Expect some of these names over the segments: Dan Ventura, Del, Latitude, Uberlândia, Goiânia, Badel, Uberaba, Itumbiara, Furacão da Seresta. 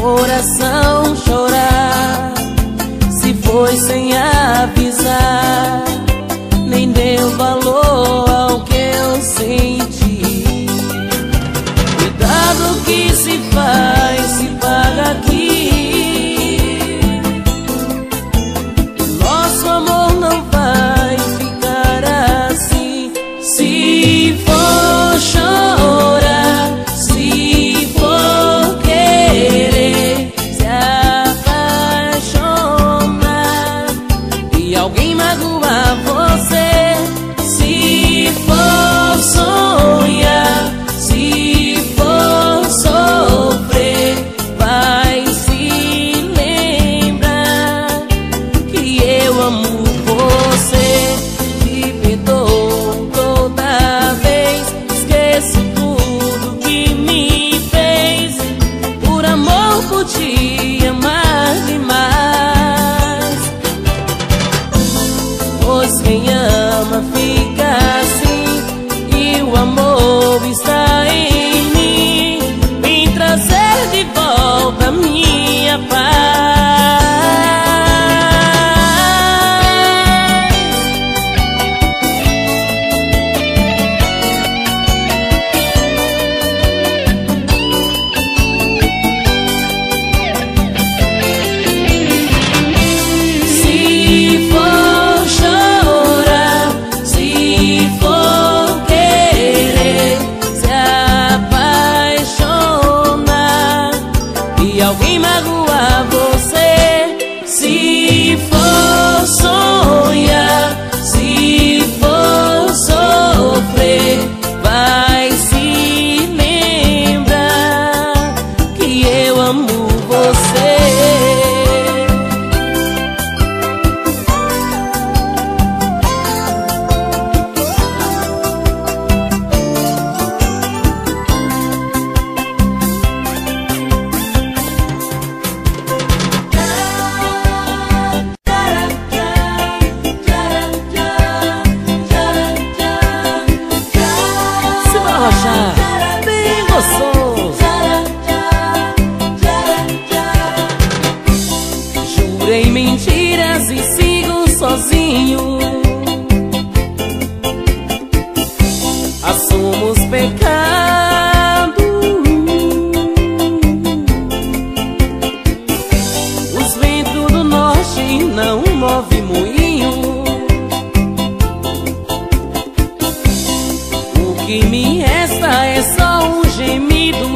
coração chorar. Se foi sem avisar, nem deu valor ao que eu senti. Cuidado que se faz, se paga aqui. Nosso amor não vai ficar assim. Se for chorar, se for querer se apaixonar e alguém magoar você, se for sonhar, se for sofrer, vai se lembrar que eu amo você. Te perdoo toda vez, esqueço tudo que me fez, por amor por te amar demais. Pois quem ama fica assim, e o amor está em mim. Vem trazer de volta minha paz. Se for chorar, se for querer se apaixonar e alguém magoar você, se for sonhar, se for sofrer, vai se lembrar que eu amo você. Se barrochar, bem gostoso. Jurei mentiras e sigo sozinho. Assumo os pecados. Os ventos do norte não movem moinho. O que me resta é só um gemido.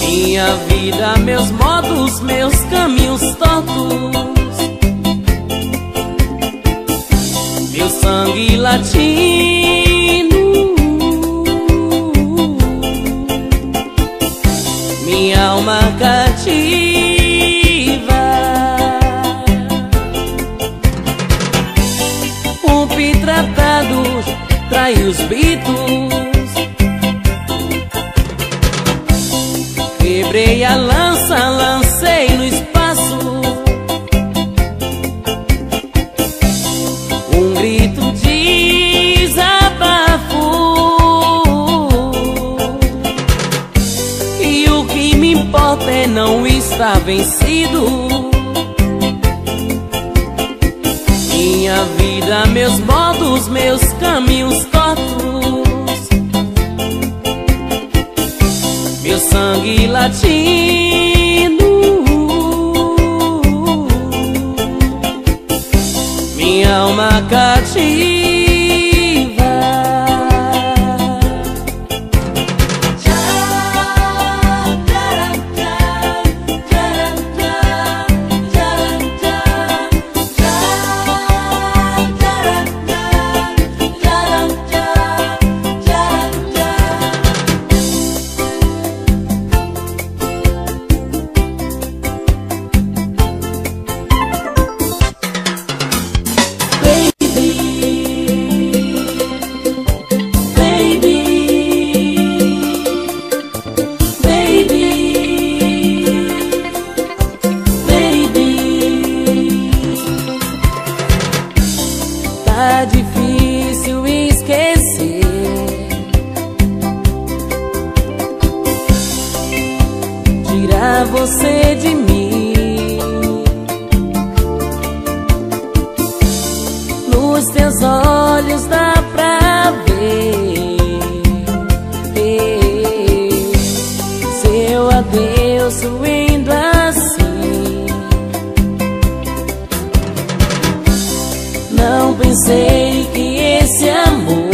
Minha vida, meus modos, meus caminhos tortos, meu sangue latino, minha alma cativa. Rompe tratados, trai os bitos, quebrei a lança, lancei no espaço um grito de desabafo. E o que me importa é não estar vencido. Minha vida, meus modos, meus caminhos tortos, meu sangue latino, minha alma cativa. Baby, tira você de mim. Nos teus olhos dá pra ver seu adeus suindo assim. Não pensei que esse amor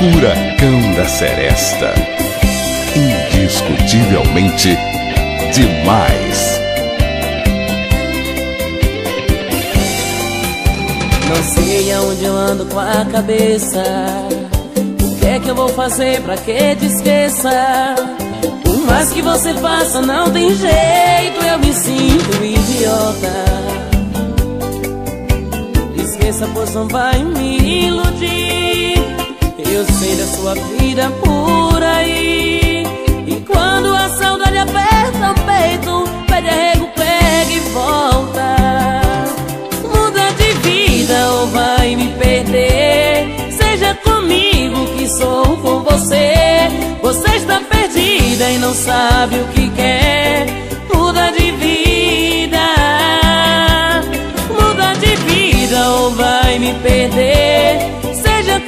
Furacão da Seresta. Indiscutivelmente demais. Não sei aonde eu ando com a cabeça. O que é que eu vou fazer pra que te esqueça? Por mais que você faça, não tem jeito. Eu me sinto idiota. Esqueça, pois não vai me iludir. Eu sei da sua vida por aí. E quando a saudade aperta o peito, pede arrego, pega e volta. Muda de vida ou vai me perder. Seja comigo que sou com você. Você está perdida e não sabe o que quer. Muda de vida. Muda de vida ou vai me perder.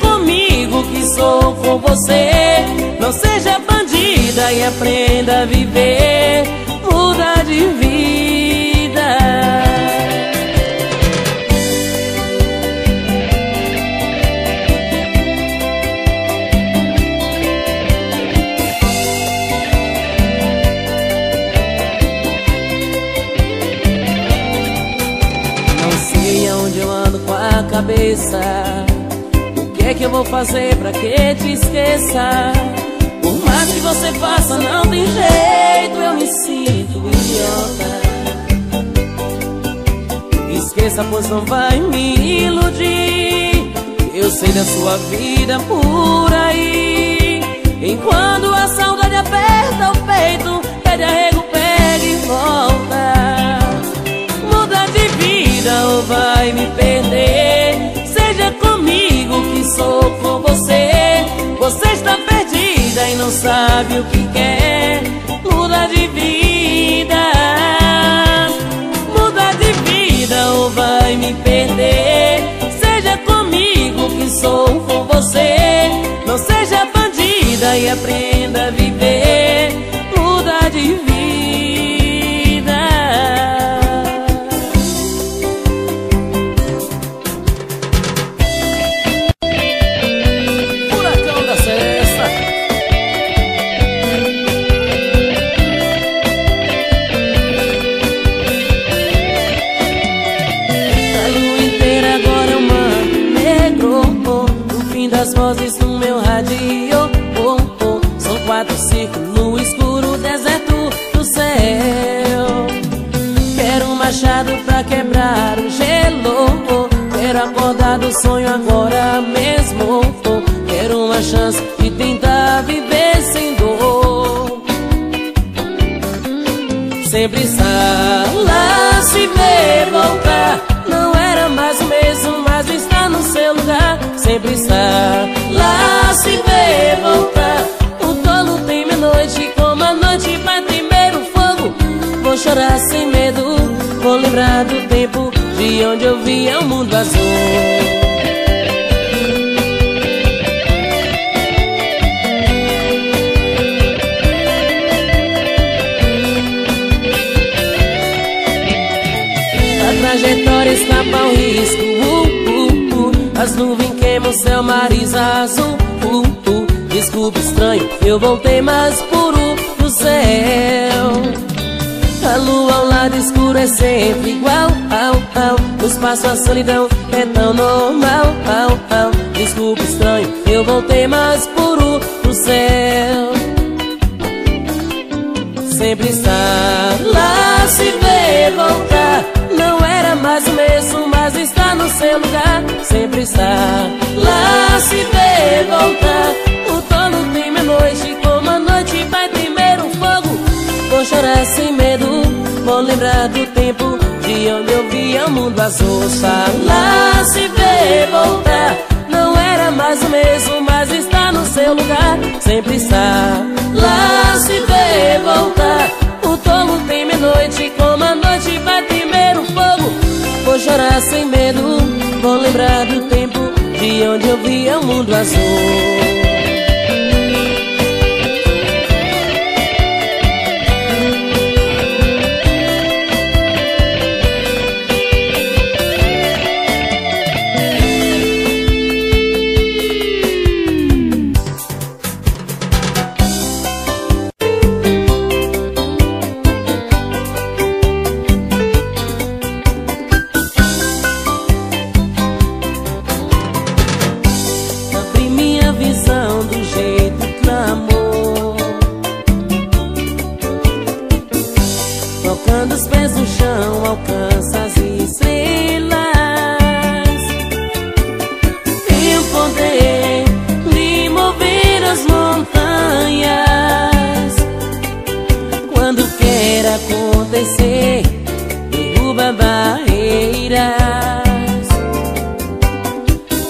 Comigo que sou com você. Não seja bandida e aprenda a viver. Muda de vida. Não sei aonde eu ando com a cabeça. O que é que eu vou fazer pra que te esqueça? Por mais que você faça, não tem jeito. Eu me sinto idiota. Esqueça, pois não vai me iludir. Eu sei da sua vida por aí. Enquanto a saudade aperta o peito, pede arrego, pega e volta. Muda de vida ou vai me perder. Seja comigo que sou com você. Você está perdida e não sabe o que quer. Muda de vida. Muda de vida ou vai me perder. Seja comigo que sou com você. Não seja bandida e aprenda a viver. Muda de vida. Sonho agora mesmo. Quero uma chance de tentar viver sem dor. Sempre lá se ver voltar. Não era mais o mesmo, mas está no seu lugar. Sempre lá se ver voltar. O tolo teme a noite como a noite vai temer o fogo. Vou chorar sem medo. Vou lembrar do tempo de onde eu via o mundo azul. Escapa o risco, as nuvens queimam o céu, nariz azul, desculpa estranho, eu voltei mais puro do céu. A lua ao lado escuro é sempre igual, no espaço a solidão é tão normal, desculpa estranho, eu voltei mais puro do céu. Sempre está lá se ver voltar. Não era mais o mesmo, mas está no seu lugar. Sempre está lá se ver voltar. O tolo tem a noite, como a noite vai primeiro o fogo. Vou chorar sem medo, vou lembrar do tempo de onde eu via o mundo azul. Está lá se ver voltar. Não era mais o mesmo, mas está no seu lugar. Sempre está lá se ver voltar. O tolo tem a noite, como a noite vai primeiro o fogo. Vou chorar sem medo, vou lembrar do tempo de onde eu via o mundo azul. Quando os pés no chão alcançam as estrelas, tenho poder de mover as montanhas. Quando quer acontecer, derruba barreiras.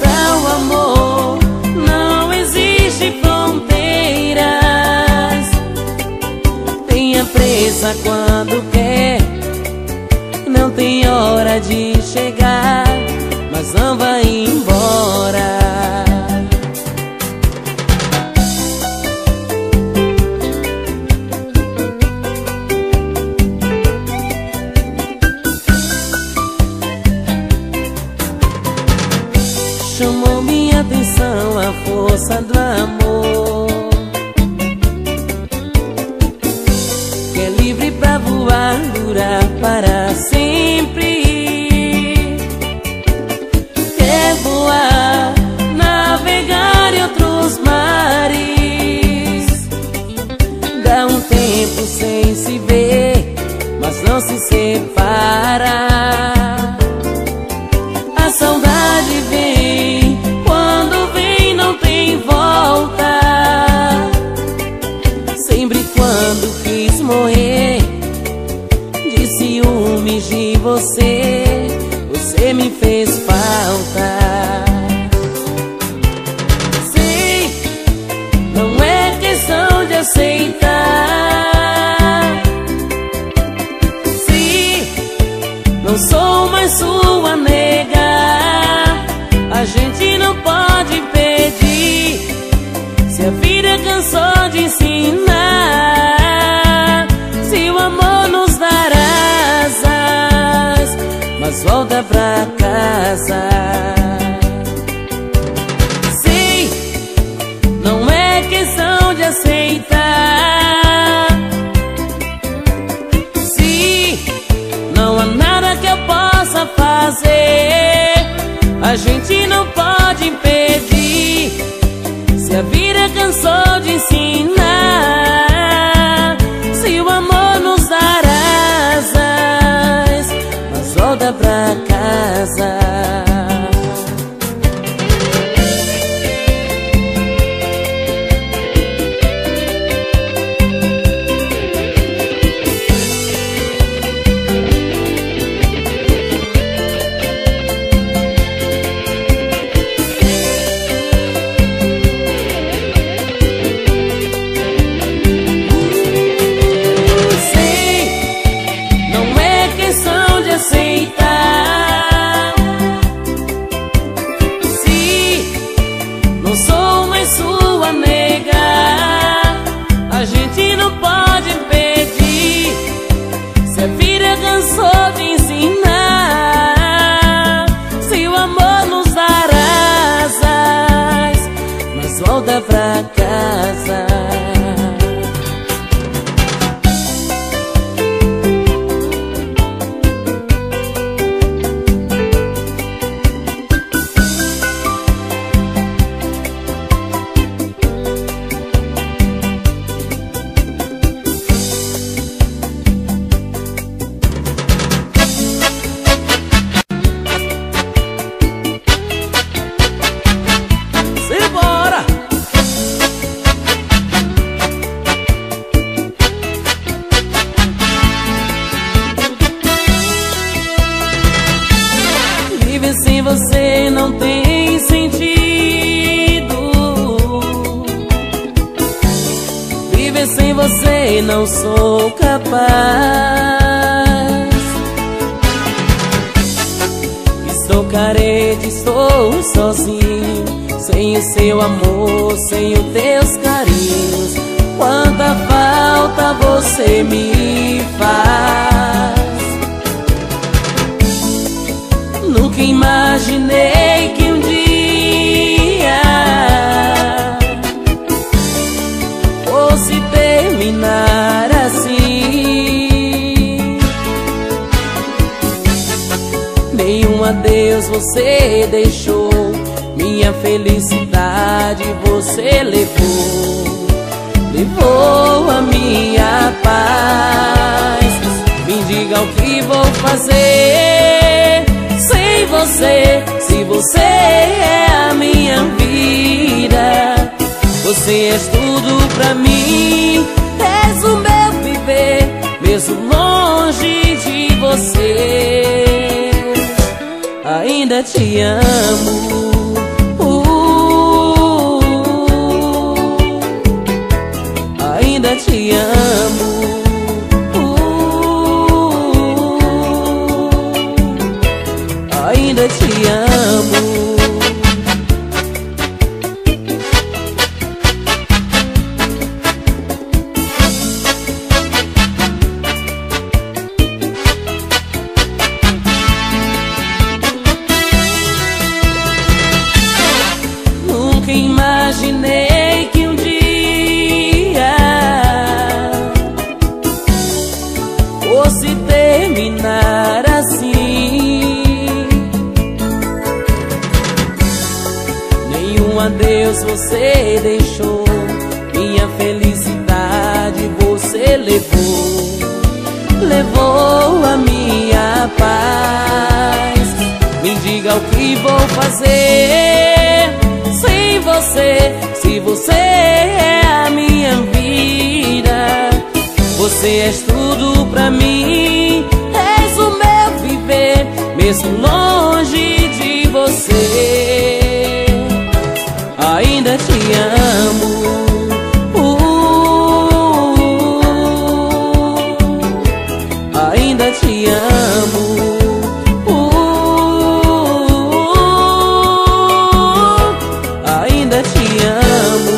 Pra o amor não existe fronteiras. Tenha presa quando quer, tem hora de chegar, mas não vai embora. Chamou minha atenção a força do amor, que é livre pra voar, durar para sempre. Sem se ver, mas não se separa. A saudade vem, quando vem não tem volta. Sempre quando quis morrer de ciúmes de você, você me fez falta. Sei, não é questão de aceitar. Não sou mais sua nega, a gente não pode pedir. Se a vida cansou de ensinar, se o amor nos dar asas, mas volta pra casa. Sim, não é questão de aceitar. A gente não pode impedir. Se a vida cansou de ensinar, se o amor nos dar asas, mas volta pra casa. Não sou capaz. Estou carente, estou sozinho, sem o seu amor, sem os teus carinhos. Quanta falta você me faz. Nunca imaginei que um dia fosse terminar assim. Nenhum adeus você deixou, minha felicidade você levou, levou a minha paz. Vim de diga o que vou fazer sem você, se você é a minha vida. Você és tudo pra mim, és o meu viver, mesmo longe de você. Ainda te amo. Ainda te amo, ainda te amo. Nunca imaginei Deus, você deixou minha felicidade, você levou, levou a minha paz. Me diga o que vou fazer sem você, se você é a minha vida. Você és tudo pra mim, és o meu viver, mesmo longe de você. Ainda te amo, ainda te amo, ainda te amo.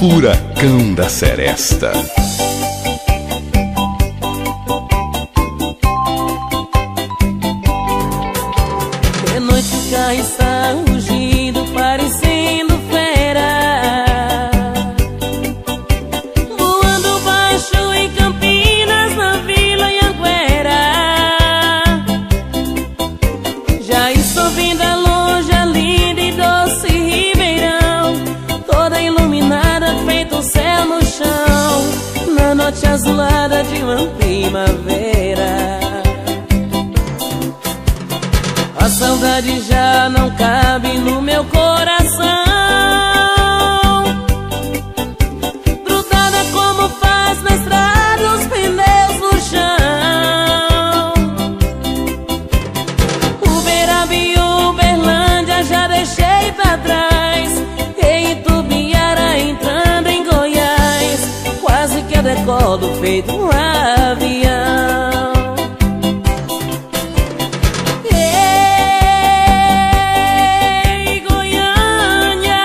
Furacão da Seresta. De noite já está rugindo, parecendo fera, voando baixo em Campinas, na Vila Anguera. Já estou vindo a longe, a linda e doce Ribeirão, toda iluminada, feito o céu no chão, na noite azulada de uma primavera. A saudade já não cabe no meu coração, grudada como faz na estrada os pneus no chão. Uberaba e Uberlândia já deixei pra trás, e Itumbiara entrando em Goiás, quase que eu decolo feito um avião. Goiânia,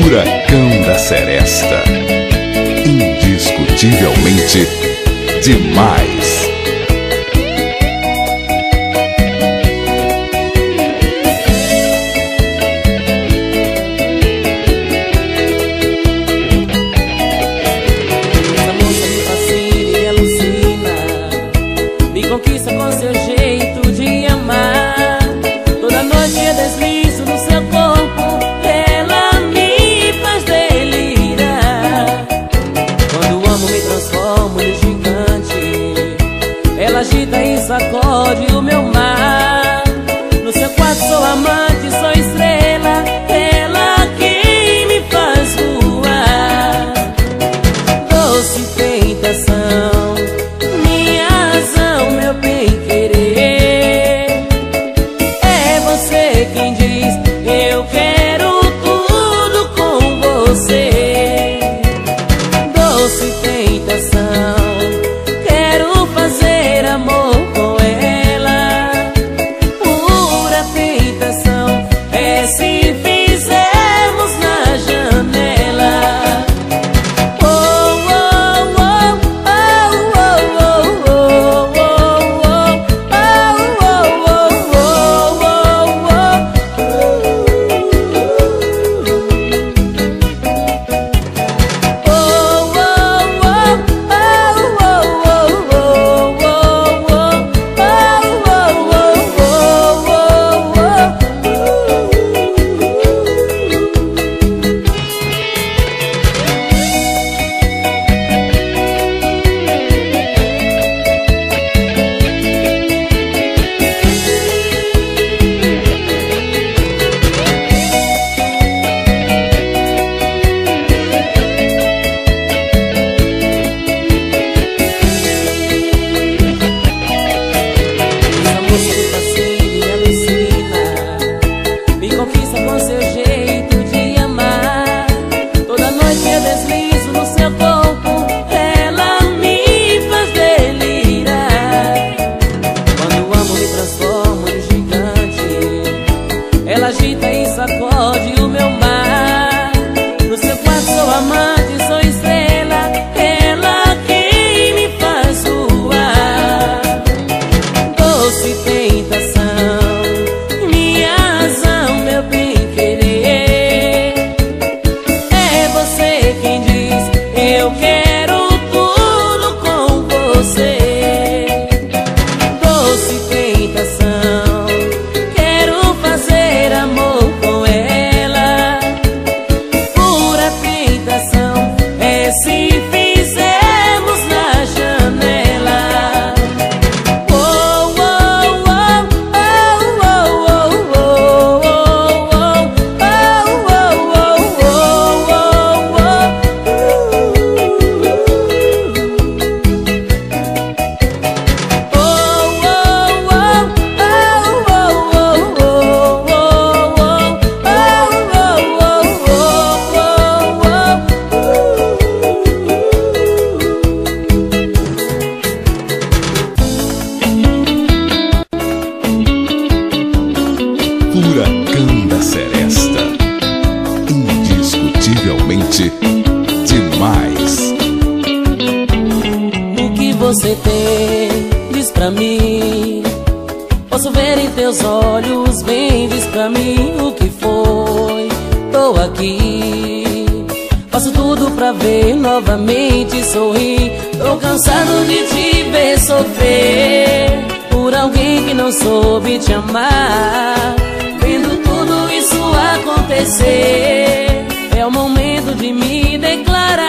Furacão da Seresta. Indiscutivelmente demais. Agita e sacode o meu mar. No seu quarto sou amante, sou estrela, ela que me faz voar. Doce tentação, minha razão, meu bem querer. É você quem diz, eu quero tudo com você. Doce tentação, agita e sacode o meu mar. No seu quarto sou amante, sou estrela, ela quem me faz voar. Doce tentação, minha razão, meu bem querer. É você quem diz, eu quero tudo com você. Doce tentação, Furacão da Seresta, indiscutivelmente demais. O que você tem, diz pra mim. Posso ver em teus olhos, vem, diz pra mim o que foi. Tô aqui, faço tudo pra ver novamente sorrir. Tô cansado de te ver sofrer por alguém que não soube te amar. É o momento de me declarar.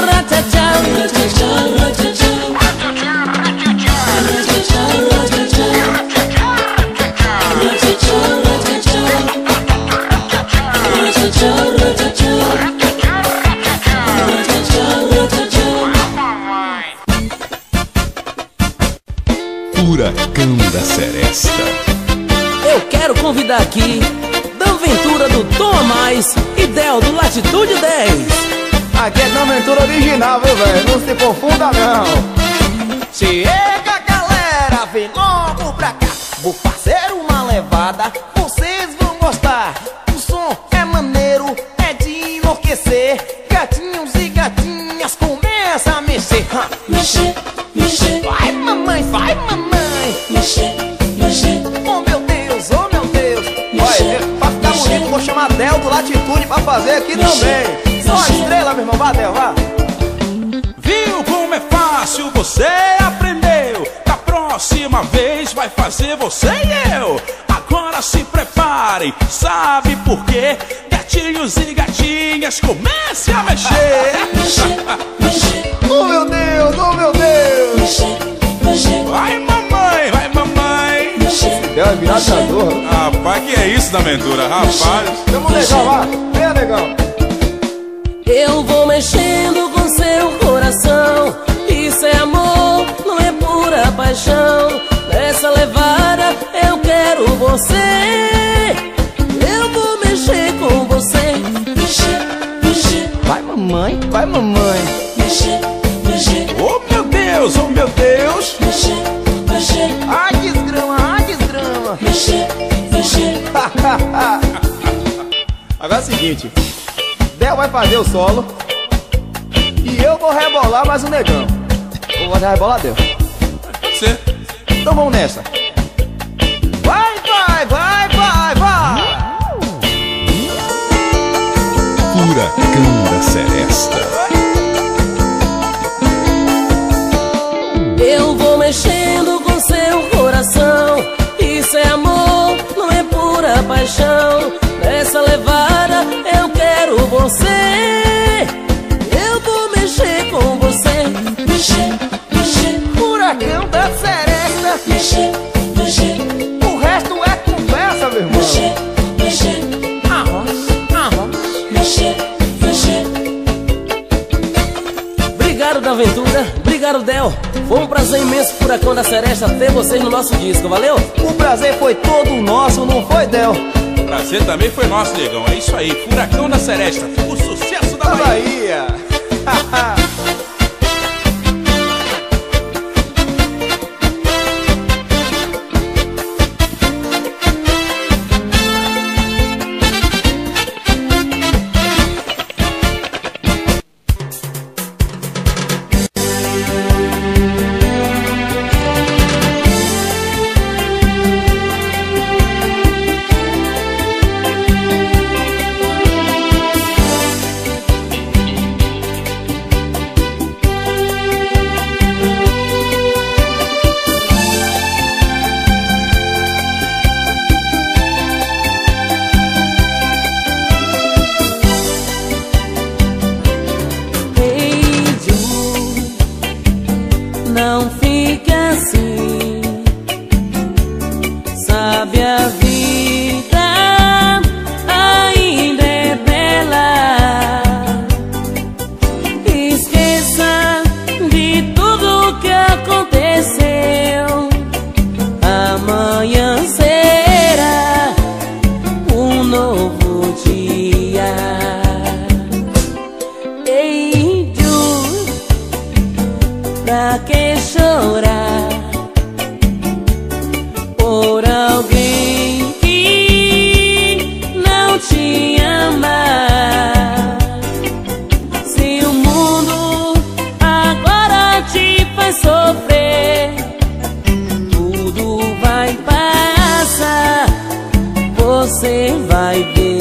ra-cha-cha, Furacão da Seresta. Eu quero convidar aqui Dan Ventura do Tom a Mais e Del do Latitude 10. Aqui é Dan Ventura original, viu, velho? Não se confunda, não. Chega, galera, vem logo pra cá. Vou fazer uma levada, vocês vão gostar. O som é maneiro, é de enlouquecer. Gatinhos e gatinhas, começa a mexer. Mexer, mexer. Vai, mamãe, vai, mamãe. Mexer, mexer. Oh meu Deus, olha, pra ficar bonito, vou chamar Del do Latitude pra fazer aqui também. Só a estrela, meu irmão, Badel, vá. Viu como é fácil, você aprendeu. Da próxima vez vai fazer você e eu. Agora se preparem, sabe por quê? Gatinhos e gatinhas, comece a mexer. Mexer, mexer. Oh meu Deus, oh meu Deus. Mexer, mexer. Vai, mamãe, Del é virado cantor. Rapaz, que é isso da aventura, rapaz? Vamos, negão, vá, vem, negão. Eu vou mexendo com seu coração. Isso é amor, não é pura paixão. Nessa levada eu quero você. Eu vou mexer com você. Mexer, mexer. Vai, mamãe, vai, mamãe. Mexer, mexer. Oh, meu Deus, oh, meu Deus. Mexer, mexer. Ai, desgrama, ai, desgrama. Mexer, mexer. Agora é o seguinte, Del vai fazer o solo e eu vou rebolar mais um negão. Vou fazer a rebolar, Del? Pode ser. Então vamos nessa. Vai, vai, vai, vai, vai. Furacão da Seresta. Eu vou mexendo com seu coração. Isso é amor, não é pura paixão. Nessa levada eu quero você. Eu vou mexer com você. Mexer, mexer. Furacão da Seresta. Mexer, mexer. O resto é conversa, meu irmão. Mexer, mexer. Mexer, mexer. Obrigado da aventura, obrigado Del. Foi um prazer imenso, Furacão da Seresta, ter vocês no nosso disco, valeu? O prazer foi todo nosso, não foi, Del? O prazer também foi nosso, negão, é isso aí, Furacão da Seresta, o sucesso da Bahia. Você vai ver.